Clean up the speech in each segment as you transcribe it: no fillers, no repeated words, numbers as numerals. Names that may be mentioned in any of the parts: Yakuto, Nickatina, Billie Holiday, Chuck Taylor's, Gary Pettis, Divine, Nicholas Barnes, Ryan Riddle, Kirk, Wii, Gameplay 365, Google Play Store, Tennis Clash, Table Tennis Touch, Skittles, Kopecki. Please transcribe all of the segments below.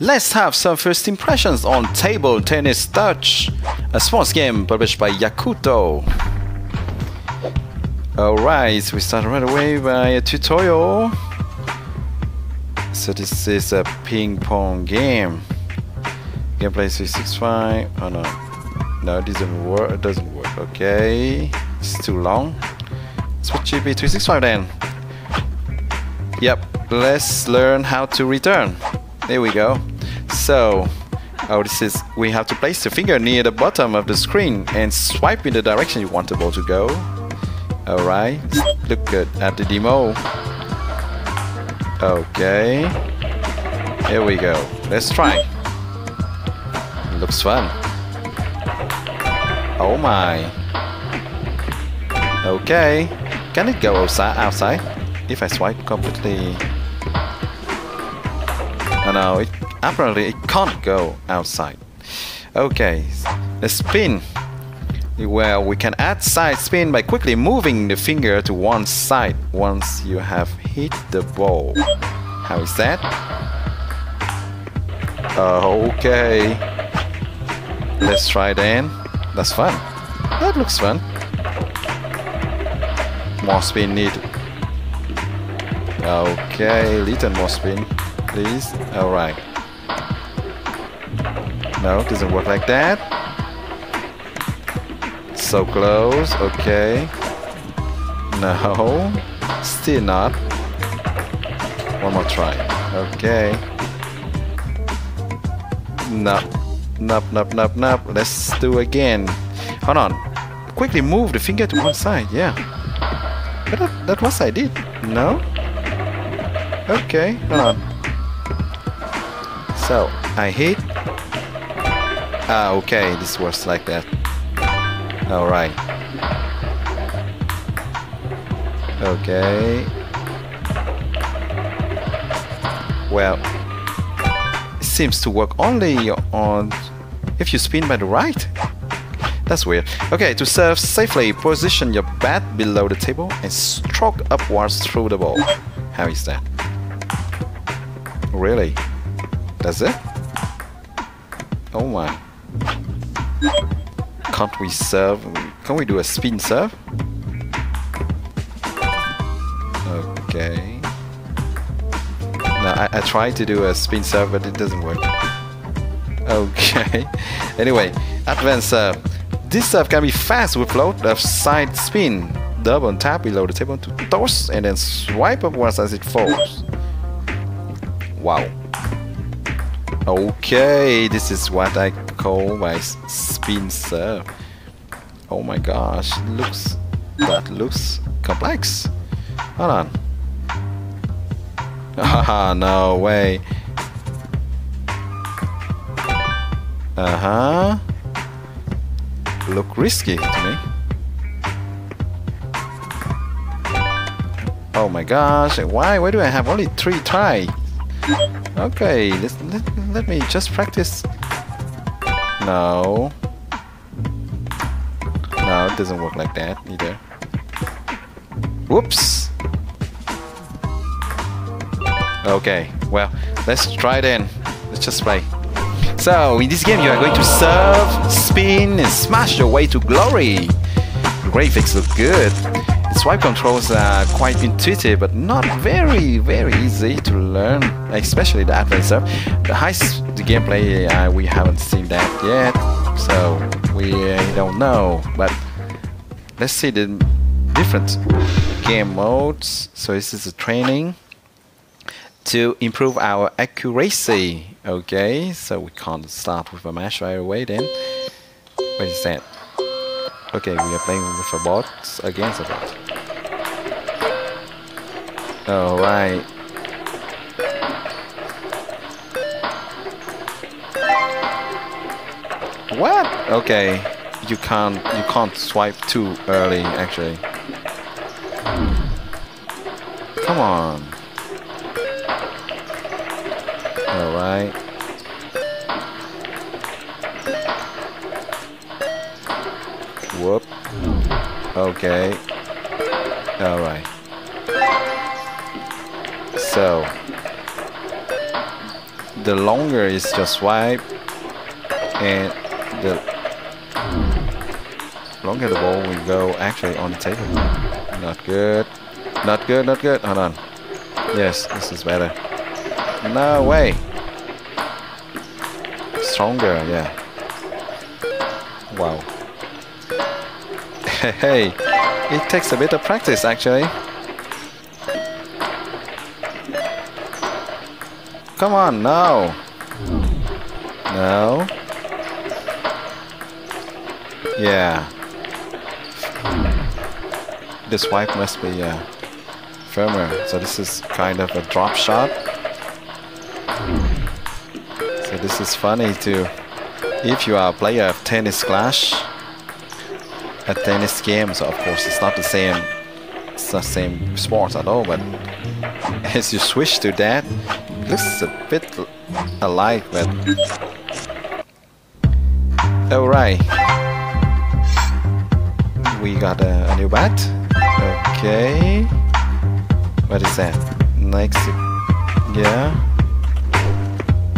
Let's have some first impressions on Table Tennis Touch, a sports game published by Yakuto. Alright, we start right away by a tutorial. So this is a ping pong game. Gameplay 365. Oh no. No, it doesn't work. It doesn't work. Okay. It's too long. Switch GB 365 then. Yep. Let's learn how to return. There we go. So, we have to place the finger near the bottom of the screen and swipe in the direction you want the ball to go. Alright, look good at the demo. Okay, here we go. Let's try. Looks fun. Oh my. Okay, can it go outside? If I swipe completely. Oh no, apparently it can't go outside. Okay, let's spin. Well, we can add side spin by quickly moving the finger to one side once you have hit the ball. How is that? Okay. Let's try then. That's fun. That looks fun. More spin needed. Okay, little more spin. Please. Alright. No, it doesn't work like that. So close. Okay. No. Still not. One more try. Okay. Nope. Nope, nope, nope, nope. Let's do again. Hold on. Quickly move the finger to one side. Yeah. But that was I did. No? Okay. Hold on. So, I hit. Ah, okay, this works like that. Alright. Okay. Well, it seems to work only on if you spin by the right. That's weird. Okay, to serve safely, position your bat below the table and stroke upwards through the ball. How is that? Really? Does it? Oh my. Can't we serve? Can we do a spin serve? Okay. No, I tried to do a spin serve, but it doesn't work. Okay. Anyway, advanced serve. This serve can be fast with load of side spin. Double tap below the table to toss and then swipe upwards as it falls. Wow. Okay, this is what I call my spin serve. Oh my gosh, that looks complex. Hold on. Ah, no way. Look risky to me. Oh my gosh, why do I have only 3 tries? Okay, let me just practice. No. No, it doesn't work like that either. Whoops. Okay, well, let's try then. Let's just play. So, in this game you are going to serve, spin, and smash your way to glory. The graphics look good. The swipe controls are quite intuitive, but not very easy to learn, especially the advanced serve. The gameplay, we haven't seen that yet, so we don't know. But let's see the different game modes. So this is a training to improve our accuracy. Okay, so we can't start with a match right away then. What is that? Okay, we are playing with a bot against a bot. Alright. What? Okay. You can't swipe too early actually. Come on. Alright. Whoop. Okay. Alright. the longer is just swipe, and the longer the ball will go actually on the table. Not good. Not good, not good. Hold on. Yes, this is better. No way. Stronger, yeah. Wow. Hey, it takes a bit of practice actually. Come on, no. No. Yeah. The swipe must be firmer. So this is kind of a drop shot. So this is funny too. If you are a player of Tennis Clash, a tennis game, so of course it's not the same, it's not the same sport at all, but as you switch to that, it looks a bit alike, but alright. We got a new bat. Okay. What is that? Next, yeah.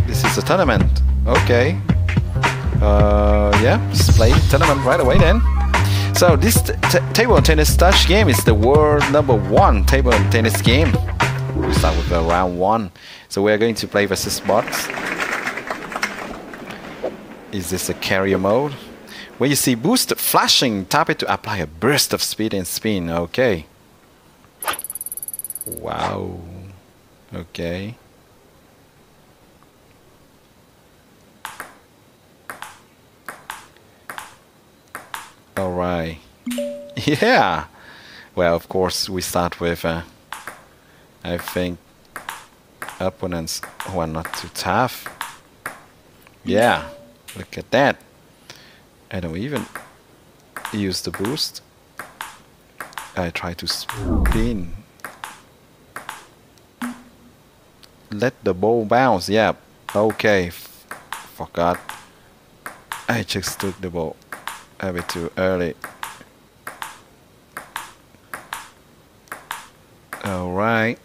This is a tournament. Okay. Yeah, just play tournament right away then. So this Table Tennis Touch game is the world #1 table tennis game. We start with round 1. So we are going to play versus bots. Is this a carrier mode? When you see boost flashing, tap it to apply a burst of speed and spin. Okay. Wow. Okay. Alright. Yeah. Well, of course, we start with, I think, opponents who are not too tough. Yeah. Look at that. I don't even use the boost. I try to spin. Let the ball bounce. Yeah. Okay. Forgot. I just took the ball a bit too early. Alright.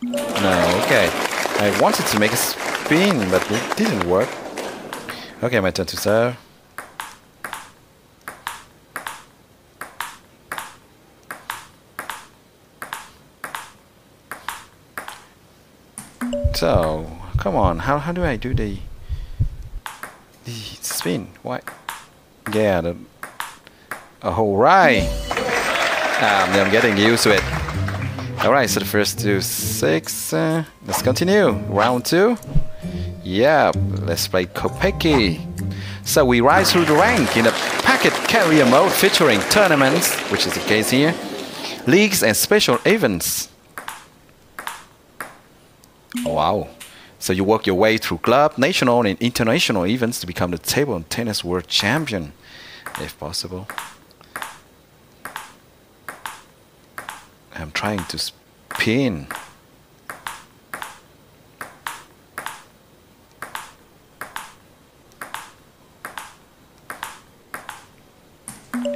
No, okay. I wanted to make a spin, but it didn't work. Okay, my turn to serve. So, come on, how do I do the spin? Why? Yeah, the... Oh, right! I'm getting used to it. Alright, so the first 2-6. Let's continue. Round 2. Yeah, let's play Kopecki. So we rise through the rank in a packet carrier mode featuring tournaments, which is the case here, leagues and special events. Wow. So you work your way through club, national and international events to become the table and tennis world champion, if possible. I'm trying to spin.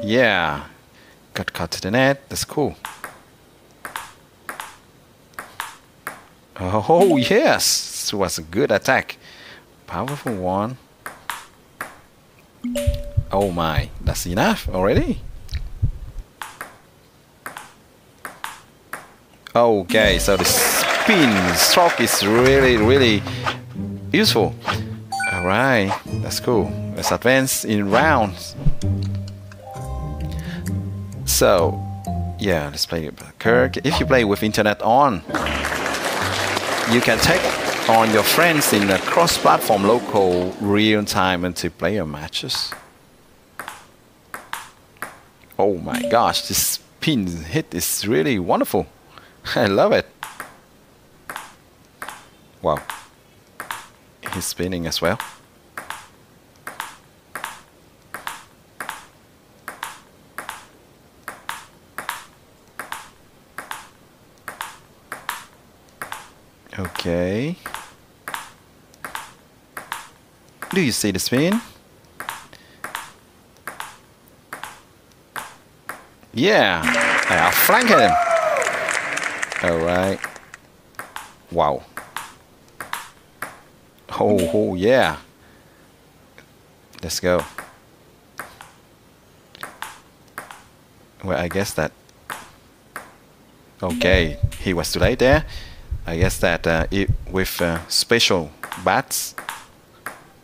Yeah. Got caught to the net. That's cool. Oh, yes. It was a good attack. Powerful one. Oh, my. That's enough already. Okay, so the spin stroke is really useful. Alright, that's cool. Let's advance in rounds. So, yeah, let's play Kirk. If you play with internet on, you can take on your friends in a cross-platform, local, real-time multiplayer matches. Oh my gosh, this spin hit is really wonderful. I love it. Wow. He's spinning as well. Okay. Do you see the spin? Yeah. I outflanked him. All right. Wow. Oh yeah. Let's go. Well, I guess that... Okay, he was too late there. I guess that with special bats,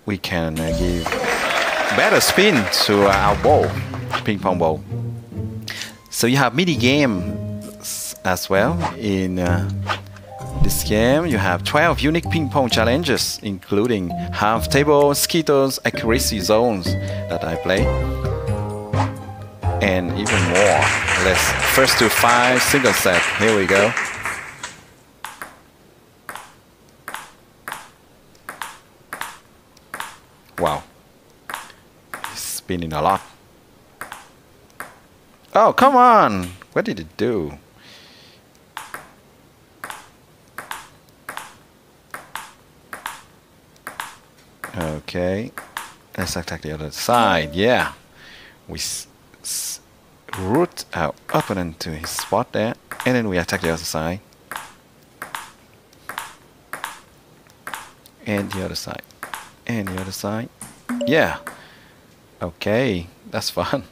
we can give better spin to our ball, ping pong ball. So you have mini games as well. In this game, you have 12 unique ping pong challenges, including half table, skittles, accuracy zones that I play, and even more. Let's first do 5 single set. Here we go. Wow, he's spinning a lot. Oh, come on! What did it do? Okay, let's attack the other side. Yeah, we root our opponent to his spot there, and then we attack the other side. And the other side. And the other side. Yeah. Okay, that's fun.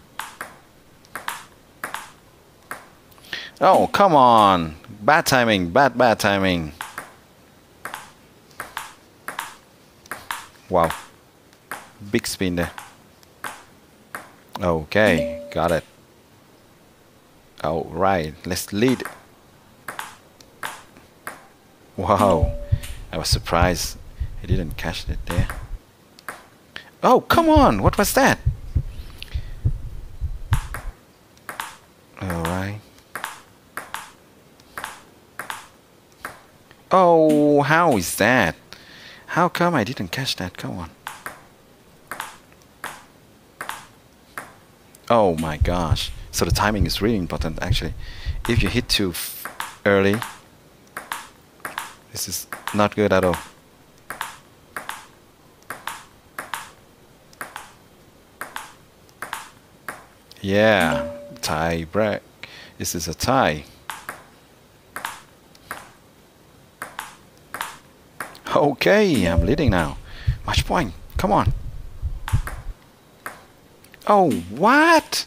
Oh, come on. Bad timing, bad timing. Wow. Big spin there. Okay, got it. All right, let's lead. Wow, I was surprised he didn't catch it there. Oh, come on, what was that? All right. Oh, how is that? How come I didn't catch that? Come on. Oh my gosh. So the timing is really important, actually. If you hit too early, this is not good at all. Yeah, tie break. This is a tie. Okay, I'm leading now. Match point. Come on. Oh, what?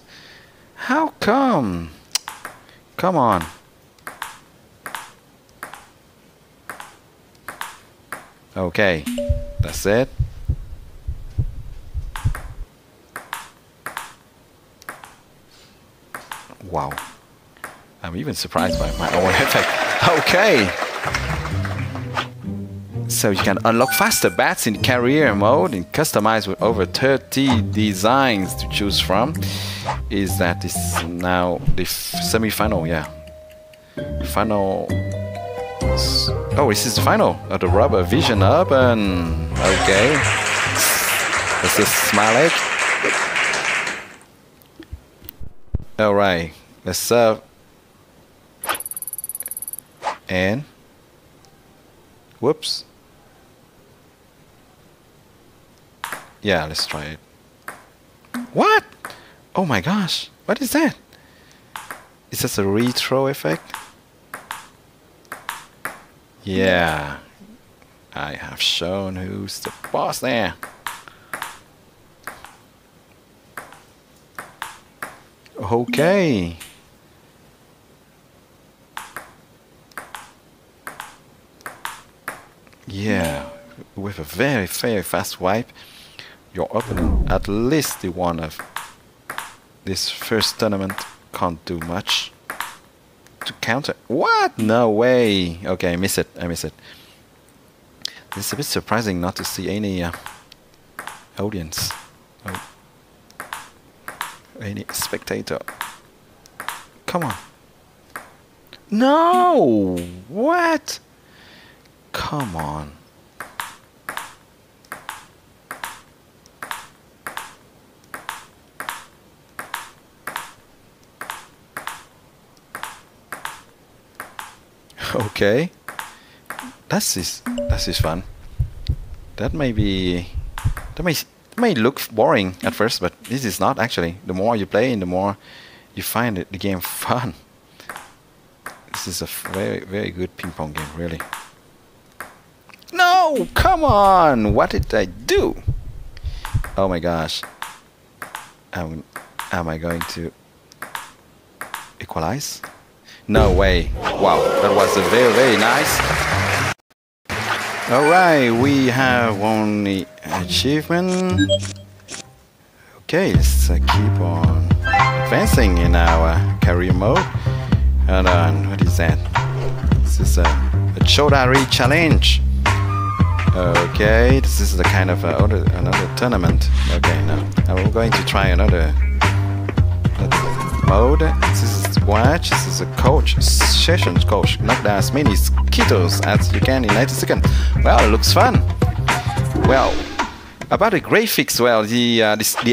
How come? Come on. Okay, that's it. Wow. I'm even surprised by my own effect. Okay. So you can unlock faster bats in career mode and customize with over 30 designs to choose from. Is that is now the semi-final? Yeah, final. Oh, this is the final of the rubber vision up and okay. Let's just smile it. All right, let's serve and whoops. Yeah, let's try it. What? Oh my gosh, what is that? Is that a retro effect? Yeah, I have shown who's the boss there. Okay. Yeah, with a very, very fast wipe, your opponent, at least the one of this first tournament, can't do much to counter. What? No way. Okay, I miss it. I miss it. It's a bit surprising not to see any audience, any spectator. Come on. No. What? Come on. Okay, that's fun. That may look boring at first, but this is not actually. The more you play, the more you find the game fun. This is a very, very good ping pong game, really. No! Come on! What did I do? Oh my gosh. Am I going to equalize? No way. Wow, that was a very, very nice. Alright, we have only achievement. Okay, let's keep on advancing in our career mode. Hold on, what is that? This is a Chodari challenge. Okay, this is the kind of another tournament. Okay, now I'm going to try another mode. This is watch. This is a coach session. Coach, knock down as many mosquitoes as you can in 90 seconds. Well, it looks fun. Well, about the graphics, well, the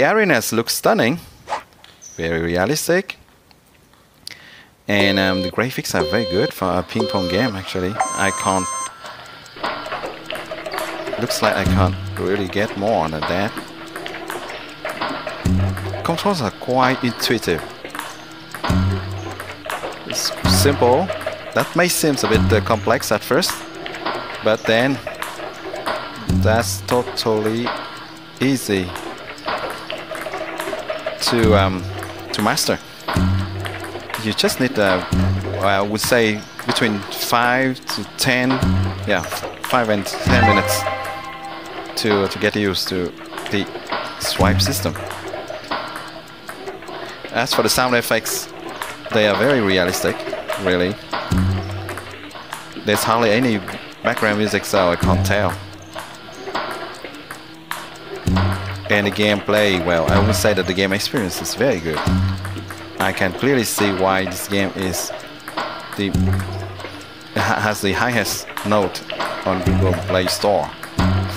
arenas look stunning, very realistic, and the graphics are very good for a ping pong game. Actually, I can't. Looks like I can't really get more than that. Controls are quite intuitive. It's simple. That may seem a bit complex at first, but then that's totally easy to master. You just need, I would say, between 5 to 10, yeah, 5 and 10 minutes to get used to the swipe system. As for the sound effects, they are very realistic, really. There's hardly any background music, so I can't tell. And the gameplay, well, I would say that the game experience is very good. I can clearly see why this game is has the highest note on Google Play Store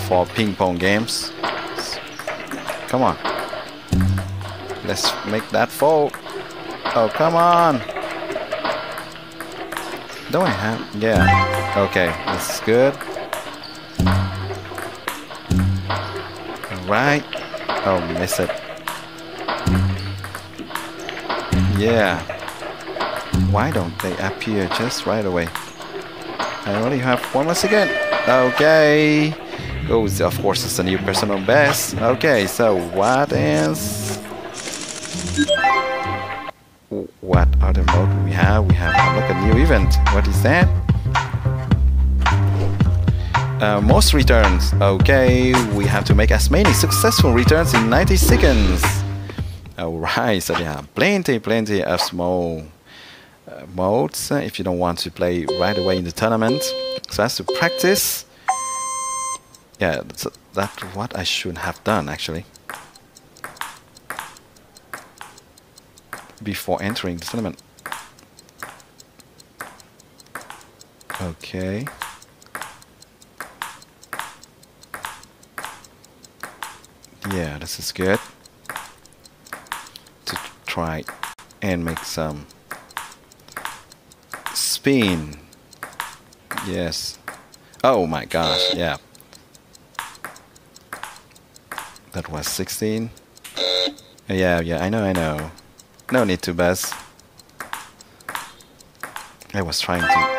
for ping pong games. Come on, let's make that fall. Oh, come on. Don't I have? Yeah. Okay, that's good. All right. Oh, miss it. Yeah. Why don't they appear just right away? I only have one less again. Okay. Oh, of course, it's a new personal best. Okay, so what else? What other mode do we have? We have like a new event. What is that? Most returns. Okay, we have to make as many successful returns in 90 seconds. Alright, so there are plenty of small modes if you don't want to play right away in the tournament, so as to practice. Yeah, that's what I should have done actually before entering the tournament. Okay, yeah, this is good to try and make some spin. Yes. Oh my gosh, yeah. That was 16. Yeah, yeah, I know. No need to buzz. I was trying to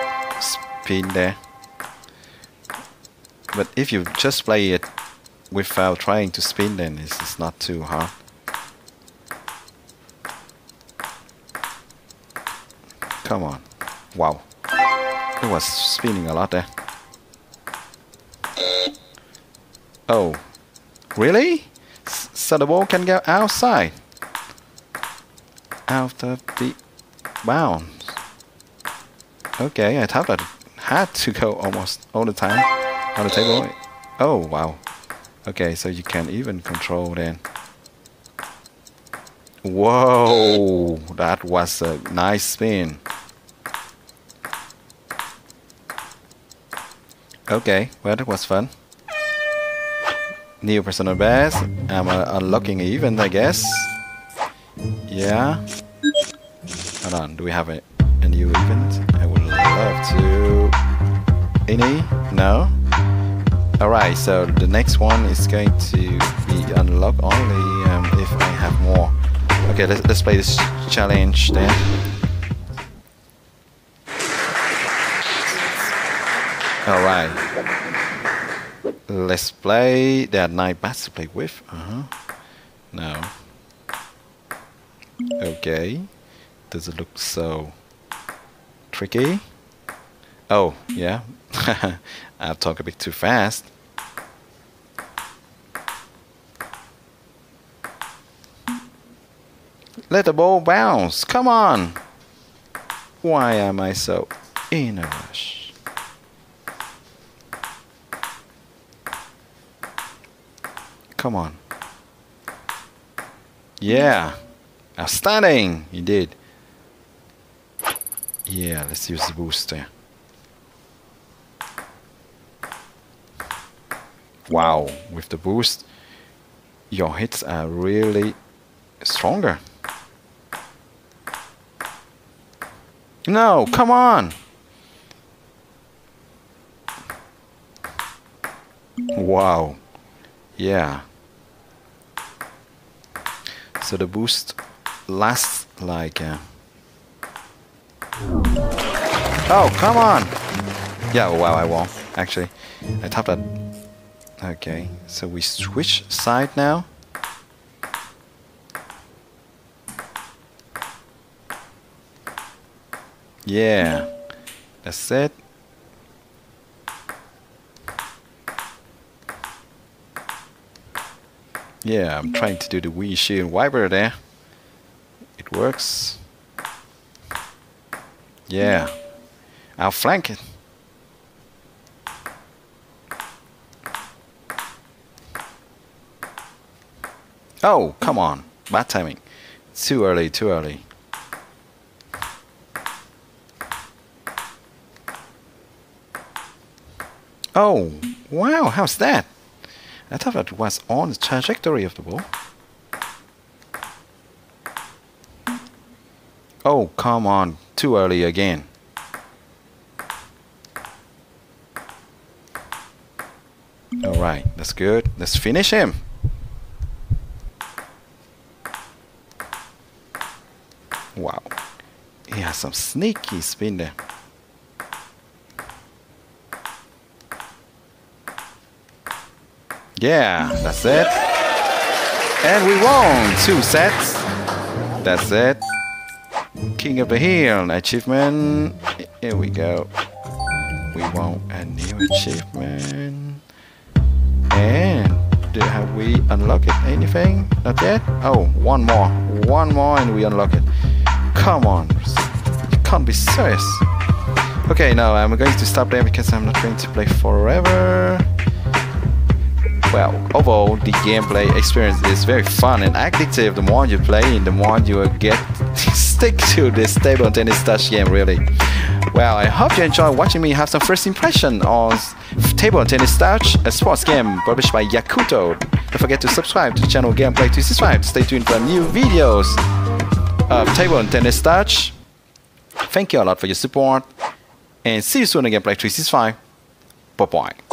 spin there. But if you just play it without trying to spin, then it's not too hard. Come on. Wow, it was spinning a lot there. Oh, really? So the ball can go outside, out of the bounds. Okay, I thought that it had to go almost all the time on the table. Oh wow. Okay, so you can even control then. Whoa, that was a nice spin. Okay, well, that was fun. New personal best. I'm unlocking an event, I guess. Yeah. Hold on, do we have a new event? I would love to. Any? No? Alright, so the next one is going to be unlocked only if I have more. Okay, let's play this challenge then. All right. Let's play. There are 9 paths to play with. No. Okay. Doesn't look so tricky. Oh, yeah. I'll talk a bit too fast. Let the ball bounce. Come on. Why am I so in a rush? Come on. Yeah. Outstanding. You did. Yeah, let's use the booster. Wow. With the boost, your hits are really stronger. No, come on! Wow. Yeah. So the boost lasts like... Oh, come on! Yeah, wow, I won. Actually, I tapped that. Okay, so we switch side now. Yeah, that's it. Yeah, I'm trying to do the Wii shield wiper there. It works. Yeah, I'll flank it. Oh, come on. Bad timing. Too early, too early. Oh, wow, how's that? I thought that was on the trajectory of the ball. Oh, come on, too early again. Alright, that's good. Let's finish him. Wow, he has some sneaky spin there. Yeah, that's it. And we won 2 sets. That's it. King of the Hill achievement. Here we go. We won a new achievement. And have we unlocked it? Anything? Not yet? Oh, one more. One more and we unlock it. Come on. You can't be serious. Okay, now I'm going to stop there because I'm not going to play forever. Well, overall, the gameplay experience is very fun and addictive. The more you play, the more you will get to stick to this Table Tennis Touch game, really. Well, I hope you enjoy watching me have some first impression on Table Tennis Touch, a sports game published by Yakuto. Don't forget to subscribe to the channel Gameplay 365. Stay tuned for new videos of Table Tennis Touch. Thank you a lot for your support, and see you soon on Gameplay 365. Bye-bye.